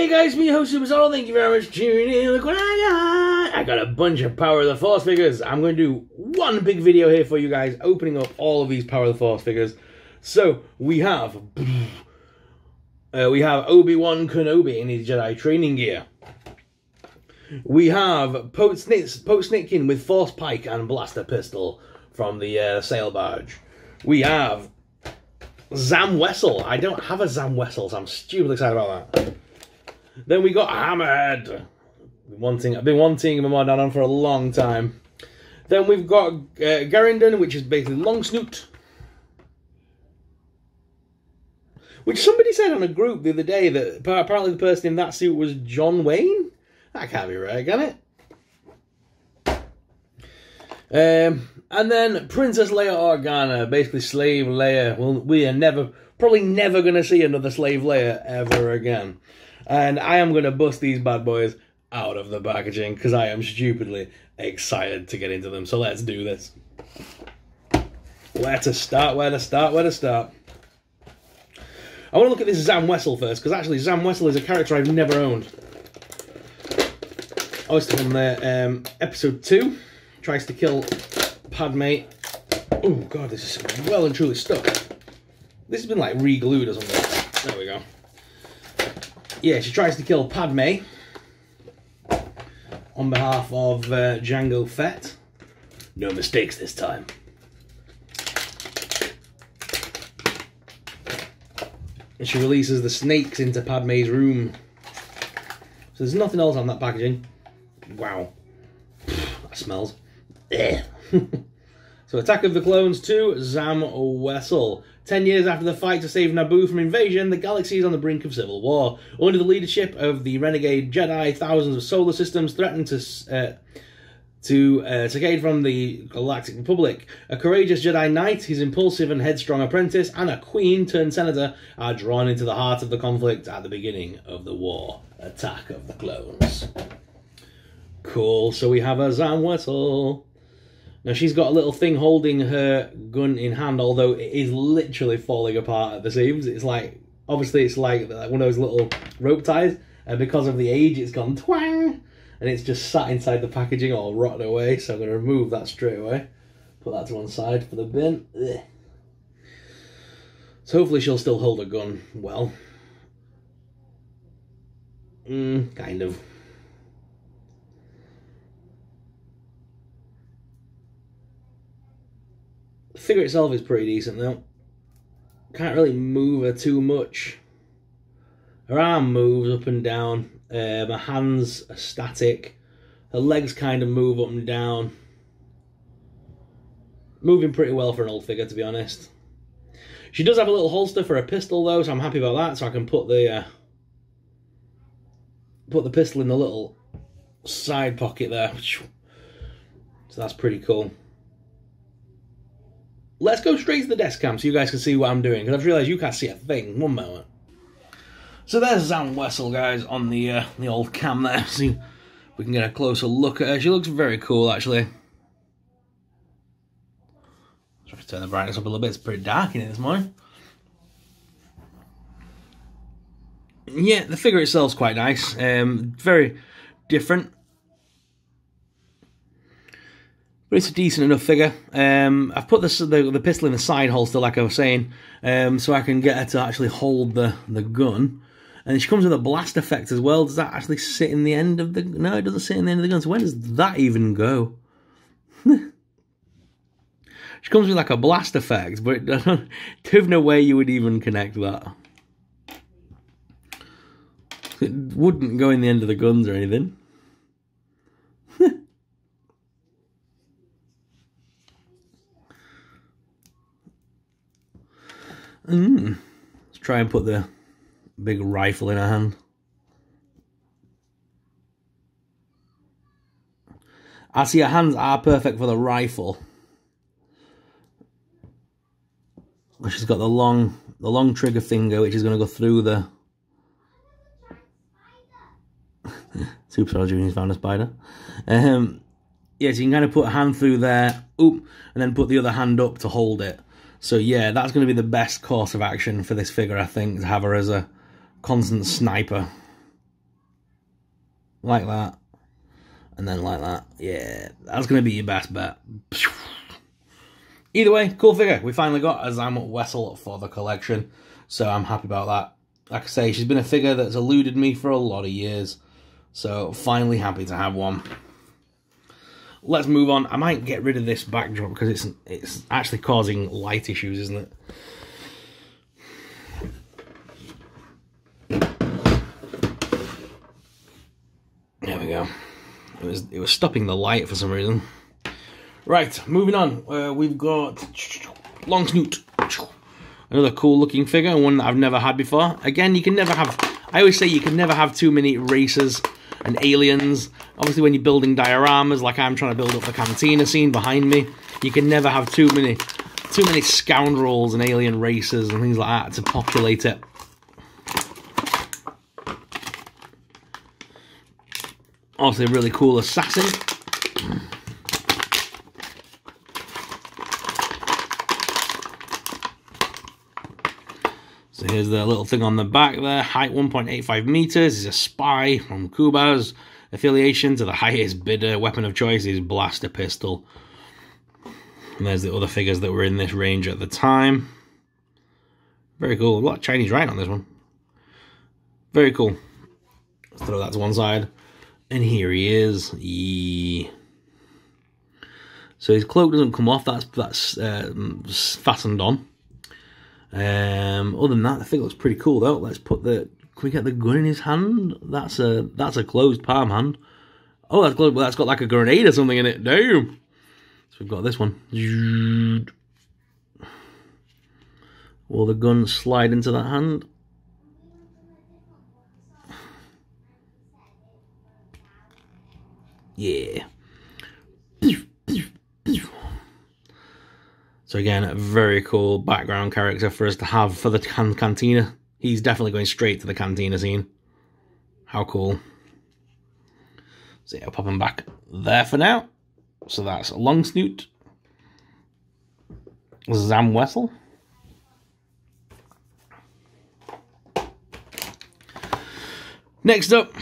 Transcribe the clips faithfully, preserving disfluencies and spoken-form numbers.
Hey guys, me host SuperSorrell, thank you very much for tuning in. Look what I got! I got a bunch of Power of the Force figures. I'm going to do one big video here for you guys, opening up all of these Power of the Force figures. So, we have... Uh, we have Obi-Wan Kenobi in his Jedi training gear. We have Pote Snitkin with Force Pike and Blaster Pistol from the uh, Sail Barge. We have... Zam Wessel. I don't have a Zam Wessel, so I'm stupid excited about that. Then we got Hammerhead. One thing I've been wanting him on on for a long time. Then we've got uh, Garindan, which is basically Long Snoot. Which somebody said on a group the other day that apparently the person in that suit was John Wayne. That can't be right, can it? Um, and then Princess Leia Organa, basically slave Leia. Well, we are never, probably never going to see another slave Leia ever again. And I am going to bust these bad boys out of the packaging because I am stupidly excited to get into them. So let's do this. Where to start, where to start, where to start. I want to look at this Zam Wessel first, because actually Zam Wessel is a character I've never owned. I was from the, um, episode two. Tries to kill Padme. Oh god, this is well and truly stuck. This has been like re-glued or something. There we go. Yeah, she tries to kill Padme on behalf of uh, Jango Fett. No mistakes this time. And she releases the snakes into Padme's room. So there's nothing else on that packaging. Wow. That smells. So Attack of the Clones two, Zam Wessel. Ten years after the fight to save Naboo from invasion, the galaxy is on the brink of civil war. Under the leadership of the renegade Jedi, thousands of solar systems threaten to uh, to uh, secede from the Galactic Republic. A courageous Jedi Knight, his impulsive and headstrong apprentice, and a queen turned senator are drawn into the heart of the conflict at the beginning of the war. Attack of the Clones. Cool, so we have a Zam Wessel. Now she's got a little thing holding her gun in hand, although it is literally falling apart at the seams. It's like, obviously it's like one of those little rope ties, and because of the age it's gone twang, and it's just sat inside the packaging all rotten away, so I'm going to remove that straight away. Put that to one side for the bin. Ugh. So hopefully she'll still hold her gun well. Mm, kind of. The figure itself is pretty decent though. Can't really move her too much. Her arm moves up and down. Um, her hands are static. Her legs kind of move up and down. Moving pretty well for an old figure, to be honest. She does have a little holster for a pistol though, so I'm happy about that. So I can put the uh, put the pistol in the little side pocket there. So that's pretty cool. Let's go straight to the desk cam so you guys can see what I'm doing, because I've realised you can't see a thing. One moment. So there's Zam Wessel, guys, on the uh, the old cam there. See, we can get a closer look at her. She looks very cool, actually. Let's try to turn the brightness up a little bit. It's pretty dark in it this morning. Yeah, the figure itself's quite nice. Um, very different. But it's a decent enough figure. Um, I've put this, the, the pistol in the side holster, like I was saying, um, so I can get her to actually hold the, the gun. And she comes with a blast effect as well. Does that actually sit in the end of the... No, it doesn't sit in the end of the gun. So where does that even go? She comes with like a blast effect, but there's no way you would even connect that. It wouldn't go in the end of the guns or anything. Mm. Let's try and put the big rifle in her hand. I see her hands are perfect for the rifle. She's got the long, the long trigger finger, which is going to go through the. SuperSorrell Junior's found a spider. Um, yeah, so you can kind of put a hand through there, oop, and then put the other hand up to hold it. So yeah, that's going to be the best course of action for this figure, I think, to have her as a constant sniper. like that, and then like that. Yeah, that's going to be your best bet. Either way, cool figure. We finally got a Zam Wessel for the collection, so I'm happy about that. Like I say, she's been a figure that's eluded me for a lot of years, so finally happy to have one. Let's move on. I might get rid of this backdrop because it's it's actually causing light issues, isn't it? There we go. It was it was stopping the light for some reason. Right, moving on. Uh, we've got Long Snoot. Another cool looking figure, one that I've never had before. Again, you can never have. I always say you can never have too many racers and aliens. Obviously, when you're building dioramas, like I'm trying to build up the Cantina scene behind me, you can never have too many, too many scoundrels and alien racers and things like that to populate it. Also, a really cool assassin. So here's the little thing on the back there. Height one point eight five meters. He's a spy from Kubaz. Affiliation to the highest bidder. Weapon of choice is blaster pistol. And there's the other figures that were in this range at the time. Very cool. A lot of Chinese writing on this one. Very cool. Let's throw that to one side. And here he is. Yee. So his cloak doesn't come off. That's that's uh, fastened on. Um, other than that, the figure looks pretty cool though. Let's put the. Can we get the gun in his hand? That's a that's a closed palm hand. Oh, that's closed, well, that's got like a grenade or something in it. Damn. So we've got this one. Will the gun slide into that hand? Yeah. So again, a very cool background character for us to have for the can cantina. He's definitely going straight to the cantina scene. How cool. So yeah, I'll pop him back there for now. So that's Long Snoot. Zam Wessel. Next up.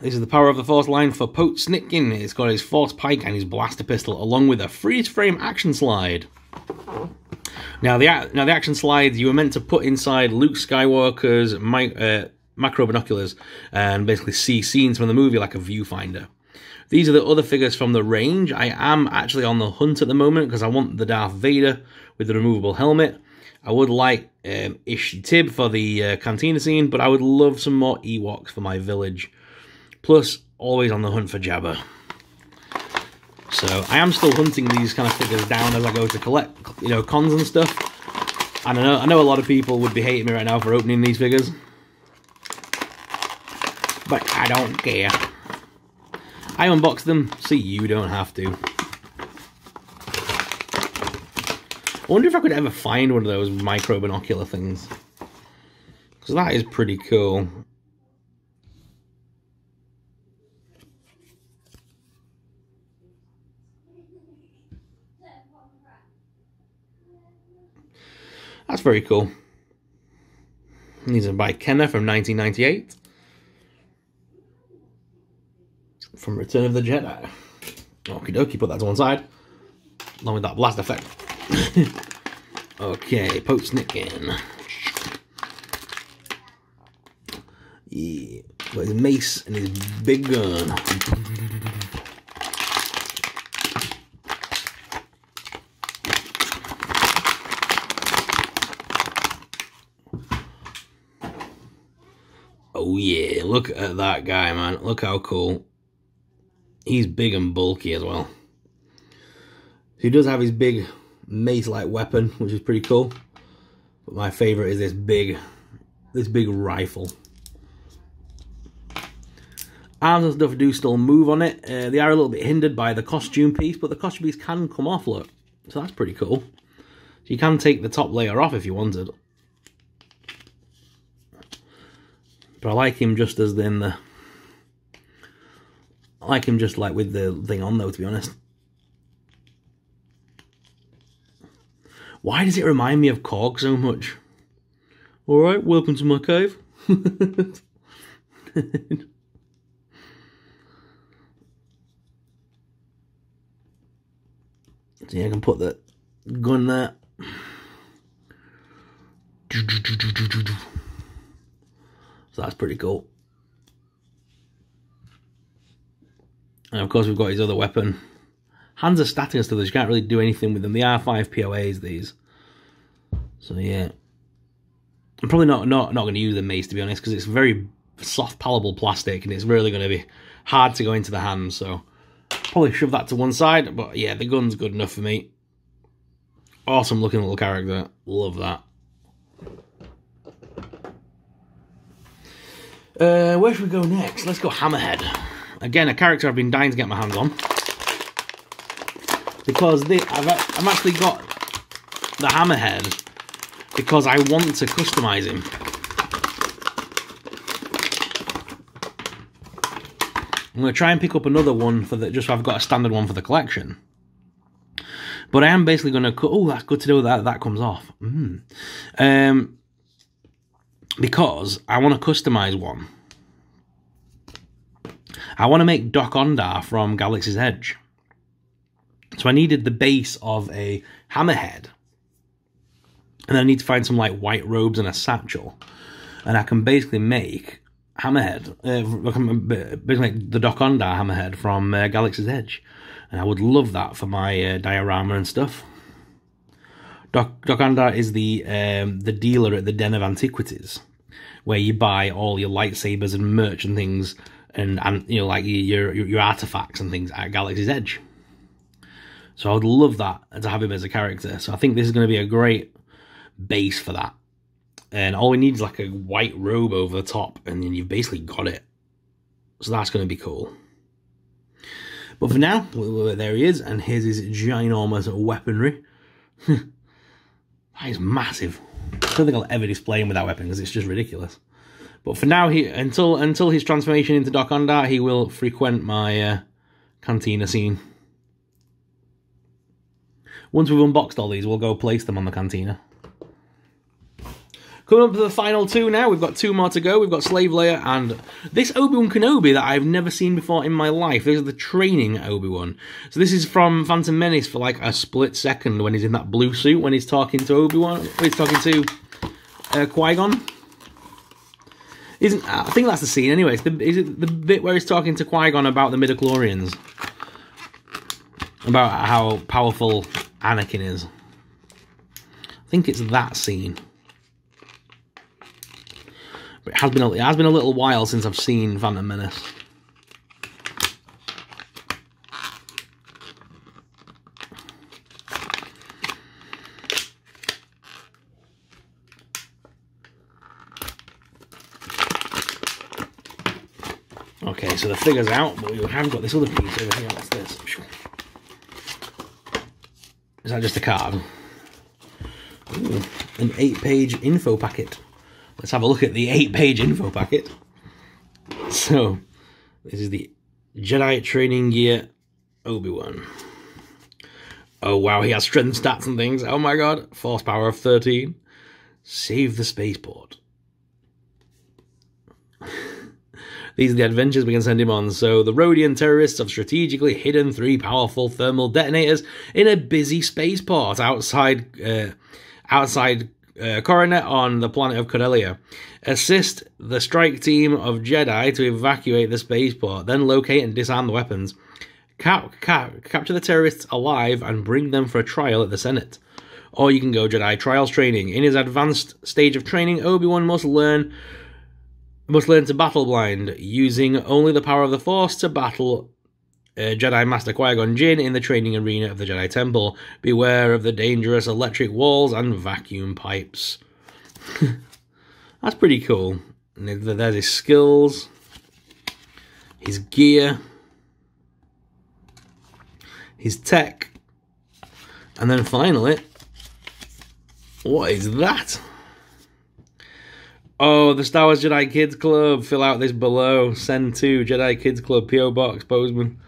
This is the Power of the Force line for Pote Snitkin. It's got his Force Pike and his Blaster Pistol, along with a freeze-frame action slide. Now the, now, the action slides you were meant to put inside Luke Skywalker's mi uh, macro binoculars and basically see scenes from the movie like a viewfinder. These are the other figures from the range. I am actually on the hunt at the moment because I want the Darth Vader with the removable helmet. I would like um, Ishi Tib for the uh, cantina scene, but I would love some more Ewoks for my village. Plus, always on the hunt for Jabba. So, I am still hunting these kind of figures down as I go to collect, you know, cons and stuff. And I know, I know a lot of people would be hating me right now for opening these figures. But I don't care. I unbox them, so you don't have to. I wonder if I could ever find one of those micro-binocular things. Because that is pretty cool. That's very cool. These are by Kenner from nineteen ninety-eight. From Return of the Jedi. Okie dokie, put that to one side. Along with that blast effect. Okay, Pote Snitkin. Yeah, got his mace and his big gun. Oh yeah, look at that guy, man. Look how cool. He's big and bulky as well. He does have his big mace-like weapon, which is pretty cool. But my favourite is this big, this big rifle. Arms and stuff do still move on it. Uh, they are a little bit hindered by the costume piece, but the costume piece can come off, look. So that's pretty cool. So you can take the top layer off if you wanted. But I like him just as in the. I like him just like with the thing on though, to be honest. Why does it remind me of Korg so much? Alright, welcome to my cave. So yeah, I can put the gun there. So that's pretty cool. And of course we've got his other weapon. Hands are static and stuff, so you can't really do anything with them. They are five P O As, these. So yeah. I'm probably not not, not going to use the mace, to be honest, because it's very soft, palatable plastic, and it's really going to be hard to go into the hand, so probably shove that to one side, but yeah, the gun's good enough for me. Awesome looking little character. Love that. Uh, where should we go next? Let's go Hammerhead. Again, a character I've been dying to get my hands on. Because they, I've, I've actually got the Hammerhead because I want to customise him. I'm going to try and pick up another one for the, just so I've got a standard one for the collection. But I am basically going to cut... Oh, that's good to know that that comes off. Mm. Um, because I want to customise one. I want to make Dok-Ondar from Galaxy's Edge. So I needed the base of a Hammerhead. And I need to find some like white robes and a satchel. And I can basically make... Hammerhead, uh, basically the Dok-Ondar Hammerhead from uh, Galaxy's Edge, and I would love that for my uh, diorama and stuff. Dok-Ondar is the um, the dealer at the Den of Antiquities, where you buy all your lightsabers and merch and things, and, and you know, like your, your your artifacts and things at Galaxy's Edge. So I would love that to have him as a character. So I think this is going to be a great base for that. And all we need is like a white robe over the top, and then you've basically got it. So that's going to be cool. But for now, there he is, and here's his ginormous weaponry. That is massive. I don't think I'll ever display him with that weapon because it's just ridiculous. But for now, he until until his transformation into Dok-Ondar, he will frequent my uh, Cantina scene. Once we've unboxed all these, we'll go place them on the Cantina. Coming up to the final two now, we've got two more to go. We've got Slave Leia and this Obi-Wan Kenobi that I've never seen before in my life. This is the training Obi-Wan. So this is from Phantom Menace for like a split second when he's in that blue suit, when he's talking to Obi-Wan, he's talking to uh, Qui-Gon. Isn't, I think that's the scene anyway. It's the, is it the bit where he's talking to Qui-Gon about the midichlorians? About how powerful Anakin is. I think it's that scene. But it has been a, it has been a little while since I've seen Phantom Menace. Okay, so the figure's out, but we have got this other piece over here. What's this? Is that just a card? Ooh, an eight-page info packet. Let's have a look at the eight-page info packet. So, this is the Jedi Training Gear Obi-Wan. Oh, wow, he has strength stats and things. Oh, my God. Force power of thirteen. Save the spaceport. These are the adventures we can send him on. So, the Rodian terrorists have strategically hidden three powerful thermal detonators in a busy spaceport outside... Uh, outside... Uh, Coronet on the planet of Corellia. Assist the strike team of Jedi to evacuate the spaceport, then locate and disarm the weapons. Cap cap capture the terrorists alive and bring them for a trial at the Senate. Or you can go Jedi Trials Training. In his advanced stage of training, Obi-Wan must learn must learn to battle blind, using only the power of the Force to battle Uh, Jedi Master Qui-Gon Jinn in the training arena of the Jedi Temple. Beware of the dangerous electric walls and vacuum pipes. That's pretty cool. And there's his skills, his gear, his tech, and then finally, what is that? Oh, the Star Wars Jedi Kids Club. Fill out this below. Send to Jedi Kids Club, P O Box, Bozeman.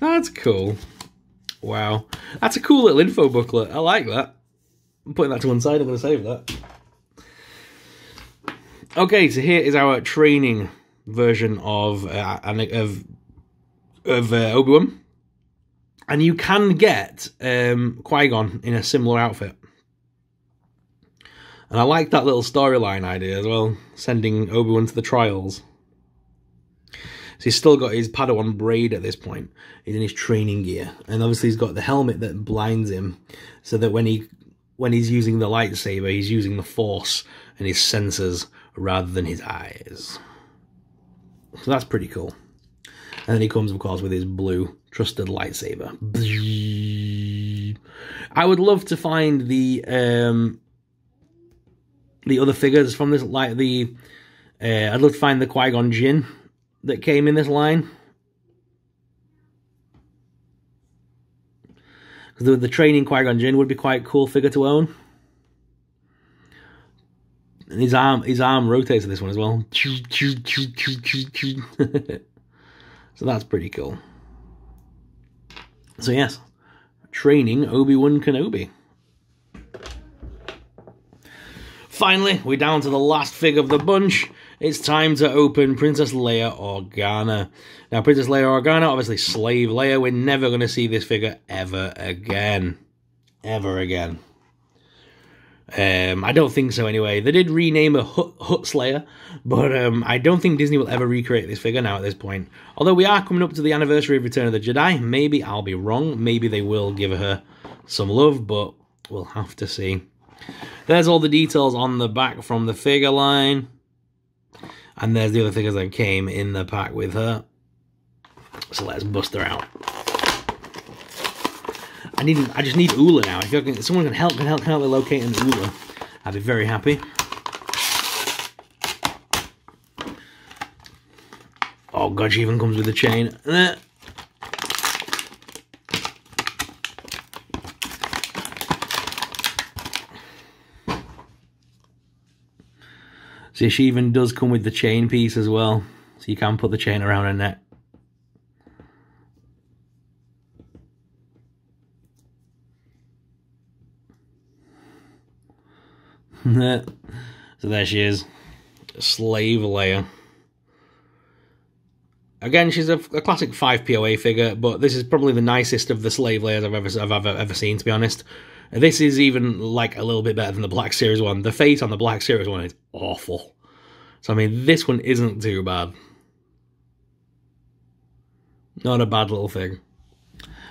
That's cool. Wow. That's a cool little info booklet. I like that. I'm putting that to one side. I'm going to save that. Okay, so here is our training version of, uh, of, of uh, Obi-Wan. And you can get um, Qui-Gon in a similar outfit. And I like that little storyline idea as well, sending Obi-Wan to the trials. So he's still got his Padawan braid at this point. He's in his training gear. And obviously he's got the helmet that blinds him, so that when he when he's using the lightsaber, he's using the Force and his senses rather than his eyes. So that's pretty cool. And then he comes, of course, with his blue trusted lightsaber. I would love to find the um, the other figures from this, like the... Uh, I'd love to find the Qui-Gon Jinn that came in this line. Because the, the training Qui-Gon Jinn would be quite a cool figure to own. And his arm, his arm rotates in this one as well. So that's pretty cool. So yes, training Obi-Wan Kenobi. Finally, we're down to the last figure of the bunch. It's time to open Princess Leia Organa. Now, Princess Leia Organa, obviously Slave Leia. We're never going to see this figure ever again. Ever again. Um, I don't think so, anyway. They did rename her Hut, Hut Slayer, but um, I don't think Disney will ever recreate this figure now at this point. Although we are coming up to the anniversary of Return of the Jedi. Maybe I'll be wrong. Maybe they will give her some love, but we'll have to see. There's all the details on the back from the figure line. And there's the other figures that came in the pack with her. So let's bust her out. I need. I just need Ula now. If, can, if someone can help, can help, can help me locate an Ula, I'd be very happy. Oh god, she even comes with a chain. Eh. See, she even does come with the chain piece as well, so you can put the chain around her neck. So there she is, Slave Leia. Again, she's a, a classic five P O A figure, but this is probably the nicest of the Slave Leias I've ever I've ever, ever seen, to be honest. This is even like a little bit better than the Black Series one. The face on the Black Series one is awful. So I mean, this one isn't too bad. Not a bad little thing.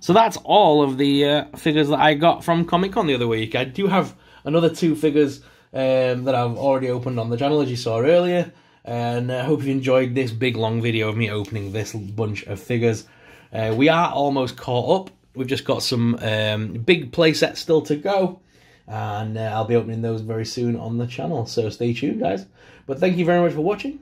So that's all of the uh, figures that I got from Comic-Con the other week. I do have another two figures um, that I've already opened on the channel, as you saw earlier. And I hope you enjoyed this big, long video of me opening this bunch of figures. Uh, we are almost caught up. We've just got some um, big play sets still to go. And uh, I'll be opening those very soon on the channel. So stay tuned, guys. But thank you very much for watching.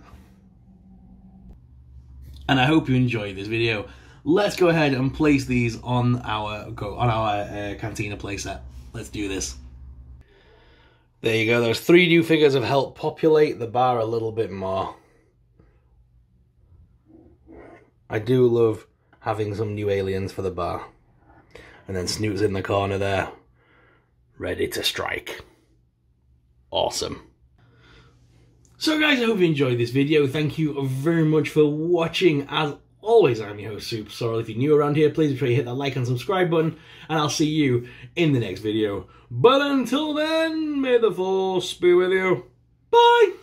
And I hope you enjoyed this video. Let's go ahead and place these on our, go, on our uh, Cantina playset. Let's do this. There you go, those three new figures have helped populate the bar a little bit more. I do love having some new aliens for the bar. And then Snoot's in the corner there, ready to strike. Awesome. So guys, I hope you enjoyed this video. Thank you very much for watching. As always, I'm your host, SuperSorrell. If you're new around here, please be sure you hit that like and subscribe button, and I'll see you in the next video. But until then, may the Force be with you. Bye!